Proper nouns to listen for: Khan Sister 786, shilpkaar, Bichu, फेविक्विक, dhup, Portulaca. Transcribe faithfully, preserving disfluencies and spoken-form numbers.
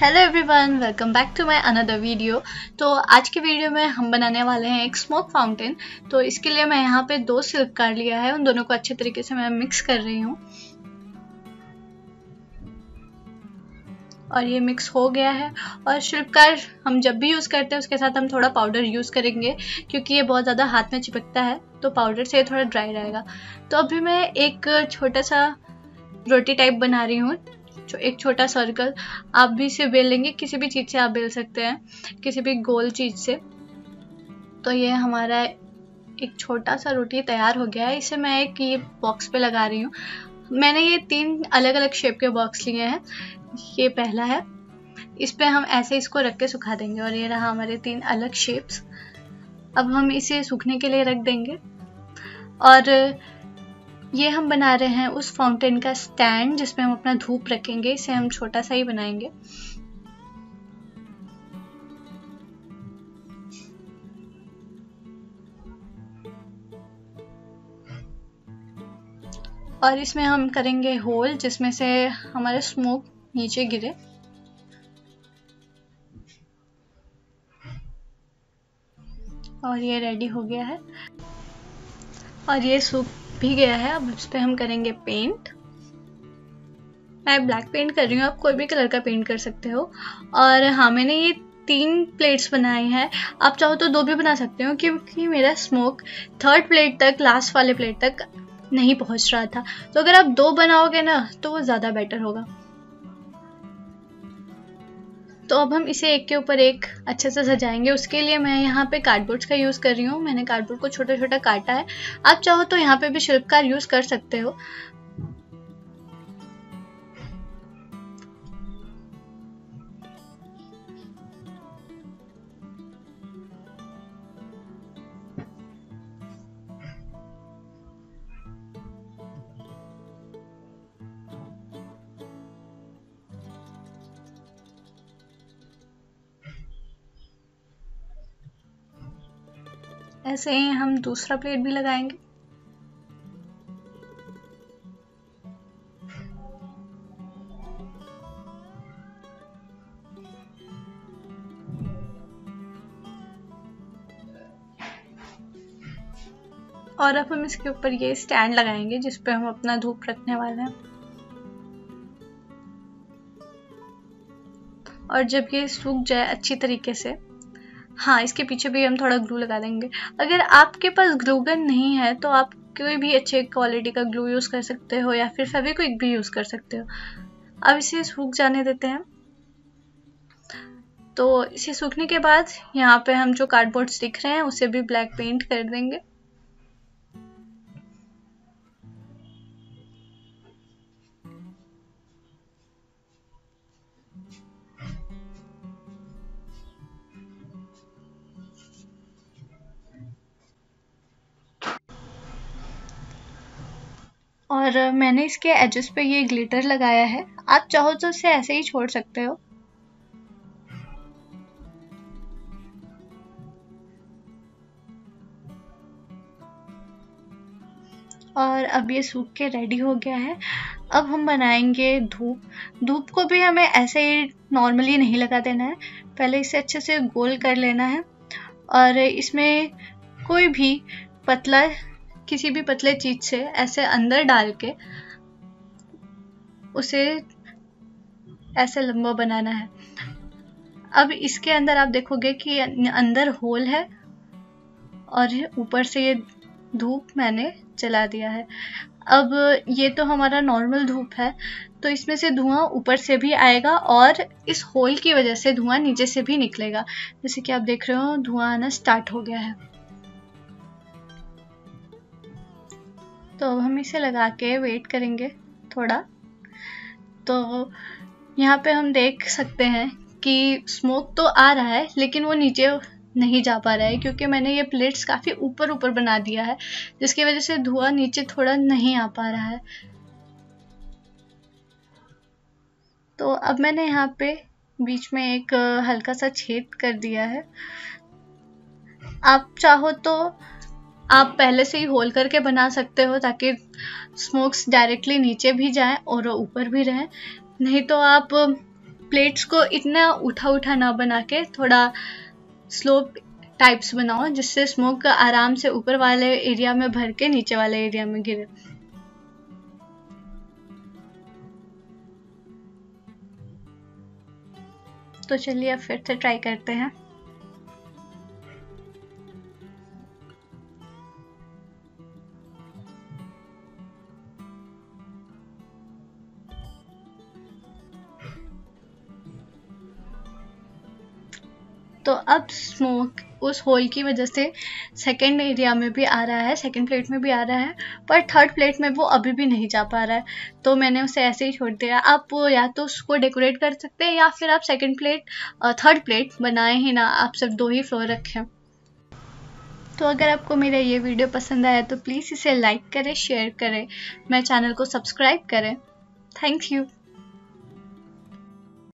Hello everyone, welcome back to my another video. तो आज के वीडियो में हम बनाने वाले हैं एक स्मोक फाउंटेन। तो इसके लिए मैं यहाँ पे दो शिल्पकार लिया है, उन दोनों को अच्छे तरीके से मैं मिक्स कर रही हूँ और ये मिक्स हो गया है। और शिल्पकार हम जब भी यूज़ करते हैं उसके साथ हम थोड़ा पाउडर यूज़ करेंगे क्योंकि ये बहुत ज़्यादा हाथ में चिपकता है, तो पाउडर से थोड़ा ड्राई रहेगा। तो अभी मैं एक छोटा सा रोटी टाइप बना रही हूँ, एक छोटा सर्कल। आप भी इसे बेल लेंगे, किसी भी चीज़ से आप बेल सकते हैं, किसी भी गोल चीज़ से। तो ये हमारा एक छोटा सा रोटी तैयार हो गया है। इसे मैं एक ये बॉक्स पे लगा रही हूँ। मैंने ये तीन अलग अलग शेप के बॉक्स लिए हैं। ये पहला है, इस पे हम ऐसे इसको रख के सुखा देंगे और ये रहा हमारे तीन अलग शेप्स। अब हम इसे सूखने के लिए रख देंगे। और ये हम बना रहे हैं उस फाउंटेन का स्टैंड जिसमें हम अपना धूप रखेंगे। इसे हम छोटा सा ही बनाएंगे। और इसमें हम करेंगे होल जिसमें से हमारे स्मोक नीचे गिरे। और ये रेडी हो गया है और ये सूख भी गया है। अब इस पे हम करेंगे पेंट। मैं ब्लैक पेंट कर रही हूँ, आप कोई भी कलर का पेंट कर सकते हो। और हाँ, मैंने ये तीन प्लेट्स बनाई हैं, आप चाहो तो दो भी बना सकते हो क्योंकि मेरा स्मोक थर्ड प्लेट तक, लास्ट वाले प्लेट तक नहीं पहुँच रहा था। तो अगर आप दो बनाओगे ना तो वो ज़्यादा बेटर होगा। तो अब हम इसे एक के ऊपर एक अच्छे से सजाएंगे। उसके लिए मैं यहाँ पे कार्डबोर्ड्स का यूज़ कर रही हूँ। मैंने कार्डबोर्ड को छोटा छोटा काटा है, आप चाहो तो यहाँ पे भी शिल्पकार यूज़ कर सकते हो। ऐसे ही हम दूसरा प्लेट भी लगाएंगे। और अब हम इसके ऊपर ये स्टैंड लगाएंगे जिस पे हम अपना धूप रखने वाले हैं। और जब ये सूख जाए अच्छी तरीके से, हाँ, इसके पीछे भी हम थोड़ा ग्लू लगा देंगे। अगर आपके पास ग्लू गन नहीं है तो आप कोई भी अच्छे क्वालिटी का ग्लू यूज़ कर सकते हो या फिर फेविक्विक भी यूज़ कर सकते हो। अब इसे सूख जाने देते हैं। तो इसे सूखने के बाद यहाँ पे हम जो कार्डबोर्ड्स दिख रहे हैं उसे भी ब्लैक पेंट कर देंगे। और मैंने इसके एजेस पे ये ग्लिटर लगाया है, आप चाहो तो इसे ऐसे ही छोड़ सकते हो। और अब ये सूख के रेडी हो गया है। अब हम बनाएंगे धूप। धूप को भी हमें ऐसे ही नॉर्मली नहीं लगा देना है, पहले इसे अच्छे से गोल कर लेना है। और इसमें कोई भी पतला किसी भी पतले चीज से ऐसे अंदर डाल के उसे ऐसे लंबा बनाना है। अब इसके अंदर आप देखोगे कि अंदर होल है और ऊपर से ये धूप मैंने जला दिया है। अब ये तो हमारा नॉर्मल धूप है, तो इसमें से धुआं ऊपर से भी आएगा और इस होल की वजह से धुआं नीचे से भी निकलेगा। जैसे कि आप देख रहे हो धुआं आना स्टार्ट हो गया है। तो अब हम इसे लगा के वेट करेंगे थोड़ा। तो यहाँ पे हम देख सकते हैं कि स्मोक तो आ रहा है लेकिन वो नीचे नहीं जा पा रहा है क्योंकि मैंने ये प्लेट्स काफ़ी ऊपर ऊपर बना दिया है जिसकी वजह से धुआं नीचे थोड़ा नहीं आ पा रहा है। तो अब मैंने यहाँ पे बीच में एक हल्का सा छेद कर दिया है। आप चाहो तो आप पहले से ही होल करके बना सकते हो ताकि स्मोक्स डायरेक्टली नीचे भी जाएं और ऊपर भी रहें, नहीं तो आप प्लेट्स को इतना उठा उठा ना बना के थोड़ा स्लोप टाइप्स बनाओ, जिससे स्मोक आराम से ऊपर वाले एरिया में भर के नीचे वाले एरिया में गिरे। तो चलिए अब फिर से ट्राई करते हैं। तो अब स्मोक उस होल की वजह से सेकेंड एरिया में भी आ रहा है, सेकेंड प्लेट में भी आ रहा है, पर थर्ड प्लेट में वो अभी भी नहीं जा पा रहा है। तो मैंने उसे ऐसे ही छोड़ दिया। आप या तो उसको डेकोरेट कर सकते हैं या फिर आप सेकेंड प्लेट थर्ड प्लेट बनाए ही ना, आप सिर्फ दो ही फ्लोर रखें। तो अगर आपको मेरा ये वीडियो पसंद आया तो प्लीज़ इसे लाइक करें, शेयर करें, मेरे चैनल को सब्सक्राइब करें। Thank you.